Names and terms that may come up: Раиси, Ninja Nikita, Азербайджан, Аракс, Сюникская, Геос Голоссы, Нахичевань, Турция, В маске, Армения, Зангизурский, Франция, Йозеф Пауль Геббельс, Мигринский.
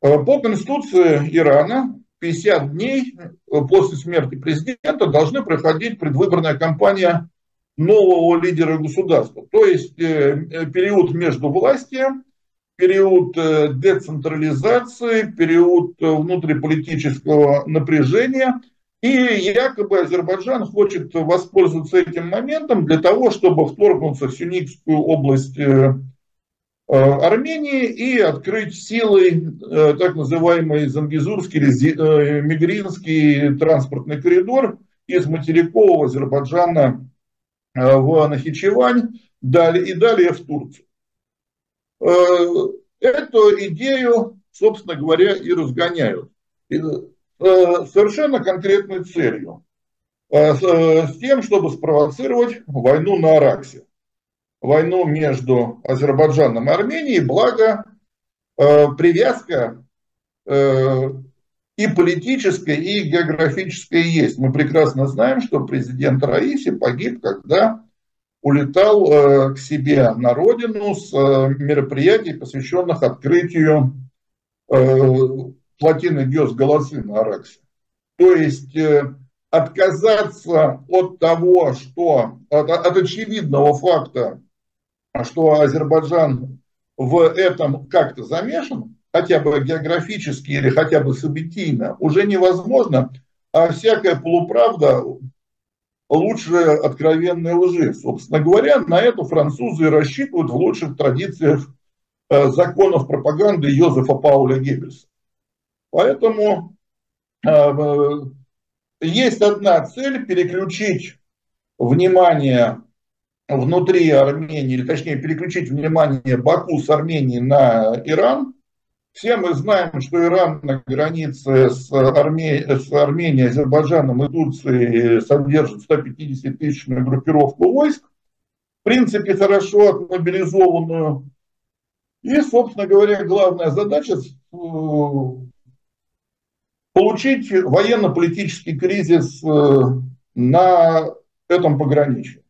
По Конституции Ирана 50 дней после смерти президента должны проходить предвыборная кампания нового лидера государства. То есть период между властью, период децентрализации, период внутриполитического напряжения. И якобы Азербайджан хочет воспользоваться этим моментом для того, чтобы вторгнуться в Сюникскую область Армении и открыть силой так называемый Зангизурский или Мигринский транспортный коридор из материкового Азербайджана в Нахичевань и далее в Турцию. Эту идею, собственно говоря, и разгоняют. Совершенно конкретной целью. С тем, чтобы спровоцировать войну на Араксе. Войну между Азербайджаном и Арменией, благо привязка и политическая, и географическая есть. Мы прекрасно знаем, что президент Раиси погиб, когда улетал к себе на родину с мероприятий, посвященных открытию плотины Геос Голоссы на Араксе. То есть отказаться от того, что от очевидного факта, что Азербайджан в этом как-то замешан, хотя бы географически или хотя бы событийно, уже невозможно, а всякая полуправда лучше откровенной лжи. Собственно говоря, на это французы и рассчитывают в лучших традициях законов пропаганды Йозефа Пауля Геббельса. Поэтому есть одна цель – переключить внимание внутри Армении, или точнее переключить внимание Баку с Армении на Иран. Все мы знаем, что Иран на границе с Арменией, Азербайджаном и Турцией содержит 150-тысячную группировку войск, в принципе, хорошо отмобилизованную. И, собственно говоря, главная задача – получить военно-политический кризис на этом пограничье.